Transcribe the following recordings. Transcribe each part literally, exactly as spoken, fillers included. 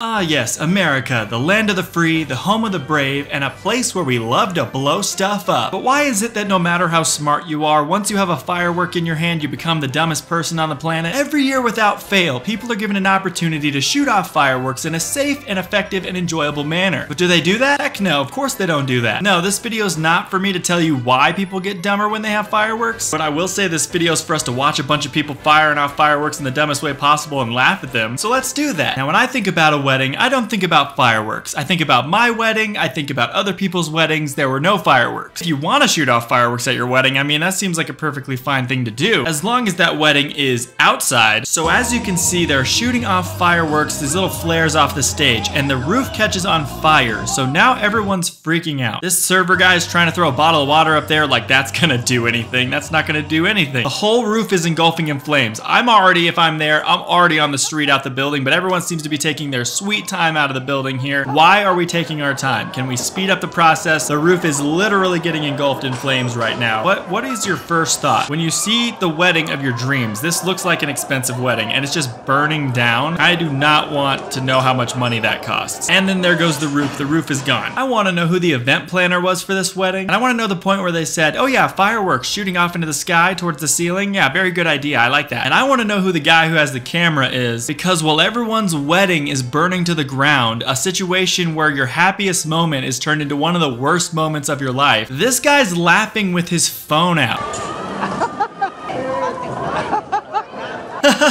Ah yes, America, the land of the free, the home of the brave, and a place where we love to blow stuff up. But why is it that no matter how smart you are, once you have a firework in your hand, you become the dumbest person on the planet? Every year without fail, people are given an opportunity to shoot off fireworks in a safe and effective and enjoyable manner. But do they do that? Heck no, of course they don't do that. No, this video is not for me to tell you why people get dumber when they have fireworks, but I will say this video is for us to watch a bunch of people firing off fireworks in the dumbest way possible and laugh at them. So let's do that. Now when I think about a wedding, I don't think about fireworks. I think about my wedding, I think about other people's weddings, there were no fireworks. If you want to shoot off fireworks at your wedding, I mean, that seems like a perfectly fine thing to do, as long as that wedding is outside. So as you can see, they're shooting off fireworks, these little flares off the stage, and the roof catches on fire, so now everyone's freaking out. This server guy is trying to throw a bottle of water up there like that's gonna do anything. That's not gonna do anything. The whole roof is engulfing in flames. I'm already, if I'm there, I'm already on the street out the building, but everyone seems to be taking their sweet time out of the building here. Why are we taking our time? Can we speed up the process? The roof is literally getting engulfed in flames right now. What, what is your first thought? When you see the wedding of your dreams, this looks like an expensive wedding and it's just burning down. I do not want to know how much money that costs. And then there goes the roof. The roof is gone. I want to know who the event planner was for this wedding. And I want to know the point where they said, oh yeah, fireworks shooting off into the sky towards the ceiling. Yeah, very good idea. I like that. And I want to know who the guy who has the camera is, because while everyone's wedding is burning to the ground, a situation where your happiest moment is turned into one of the worst moments of your life, this guy's laughing with his phone out.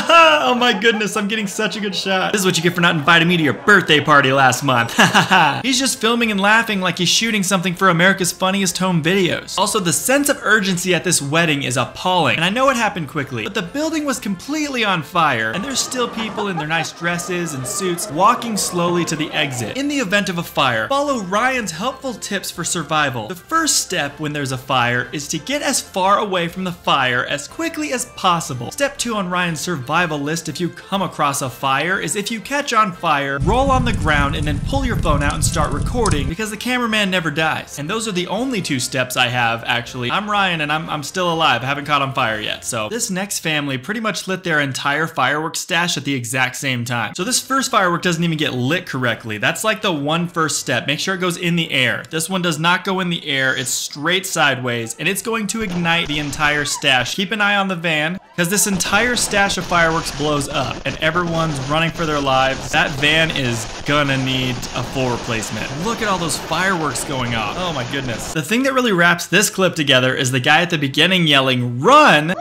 Oh my goodness, I'm getting such a good shot. This is what you get for not inviting me to your birthday party last month. He's just filming and laughing like he's shooting something for America's Funniest Home Videos. Also, the sense of urgency at this wedding is appalling. And I know it happened quickly, but the building was completely on fire and there's still people in their nice dresses and suits walking slowly to the exit. In the event of a fire, follow Ryan's helpful tips for survival. The first step when there's a fire is to get as far away from the fire as quickly as possible. Step two on Ryan's survival list, if you come across a fire, is if you catch on fire, roll on the ground and then pull your phone out and start recording, because the cameraman never dies. And those are the only two steps I have, actually. I'm Ryan and I'm, I'm still alive. I haven't caught on fire yet. So this next family pretty much lit their entire fireworks stash at the exact same time. So this first firework doesn't even get lit correctly. That's like the one first step. Make sure it goes in the air. This one does not go in the air. It's straight sideways and it's going to ignite the entire stash. Keep an eye on the van, because this entire stash of fireworks blows up and everyone's running for their lives. That van is gonna need a full replacement. Look at all those fireworks going off. Oh my goodness. The thing that really wraps this clip together is the guy at the beginning yelling, "Run!"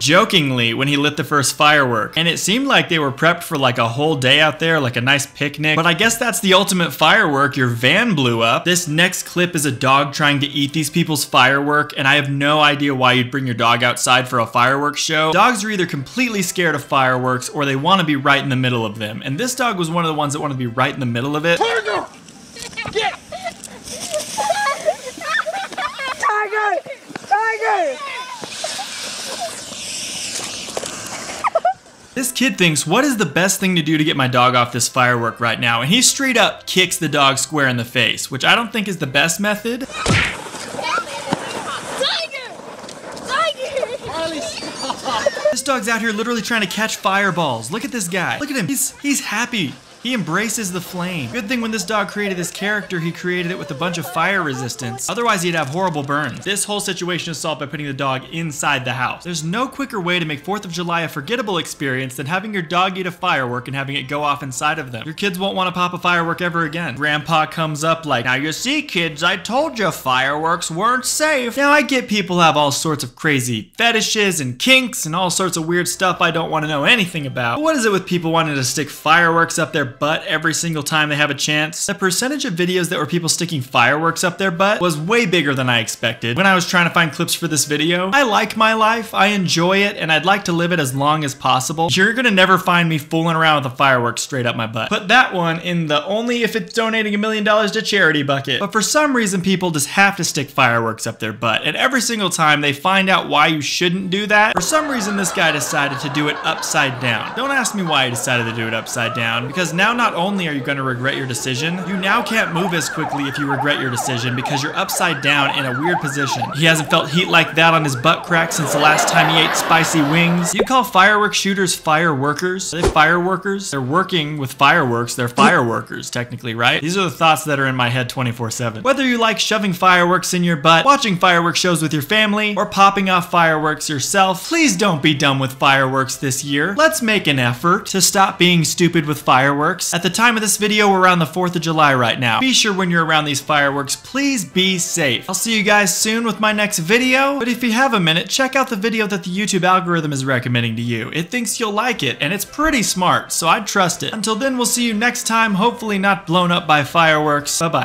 jokingly when he lit the first firework, and it seemed like they were prepped for like a whole day out there, like a nice picnic, but I guess that's the ultimate firework. Your van blew up. This next clip is a dog trying to eat these people's firework, and I have no idea why you'd bring your dog outside for a fireworks show. Dogs are either completely scared of fireworks or they want to be right in the middle of them, and this dog was one of the ones that wanted to be right in the middle of it. Tiger! Get! Tiger! Tiger! This kid thinks, what is the best thing to do to get my dog off this firework right now? And he straight up kicks the dog square in the face, which I don't think is the best method. This dog's out here literally trying to catch fireballs. Look at this guy. Look at him. He's, he's happy. He embraces the flame. Good thing when this dog created this character, he created it with a bunch of fire resistance. Otherwise, he'd have horrible burns. This whole situation is solved by putting the dog inside the house. There's no quicker way to make fourth of July a forgettable experience than having your dog eat a firework and having it go off inside of them. Your kids won't want to pop a firework ever again. Grandpa comes up like, now you see, kids, I told you fireworks weren't safe. Now, I get people have all sorts of crazy fetishes and kinks and all sorts of weird stuff I don't want to know anything about. But what is it with people wanting to stick fireworks up their butt every single time they have a chance? The percentage of videos that were people sticking fireworks up their butt was way bigger than I expected when I was trying to find clips for this video. I like my life, I enjoy it, and I'd like to live it as long as possible. You're gonna never find me fooling around with a firework straight up my butt. Put that one in the only if it's donating a million dollars to charity bucket. But for some reason, people just have to stick fireworks up their butt, and every single time they find out why you shouldn't do that. For some reason, this guy decided to do it upside down. Don't ask me why he decided to do it upside down, because now now not only are you going to regret your decision, you now can't move as quickly if you regret your decision because you're upside down in a weird position. He hasn't felt heat like that on his butt crack since the last time he ate spicy wings. You call firework shooters fireworkers? Are they fireworkers? They're working with fireworks. They're fireworkers, technically, right? These are the thoughts that are in my head twenty-four seven. Whether you like shoving fireworks in your butt, watching fireworks shows with your family, or popping off fireworks yourself, please don't be dumb with fireworks this year. Let's make an effort to stop being stupid with fireworks. At the time of this video, we're around the fourth of July right now. Be sure when you're around these fireworks, please be safe. I'll see you guys soon with my next video, but if you have a minute, check out the video that the YouTube algorithm is recommending to you. It thinks you'll like it, and it's pretty smart, so I'd trust it. Until then, we'll see you next time, hopefully not blown up by fireworks. Bye-bye.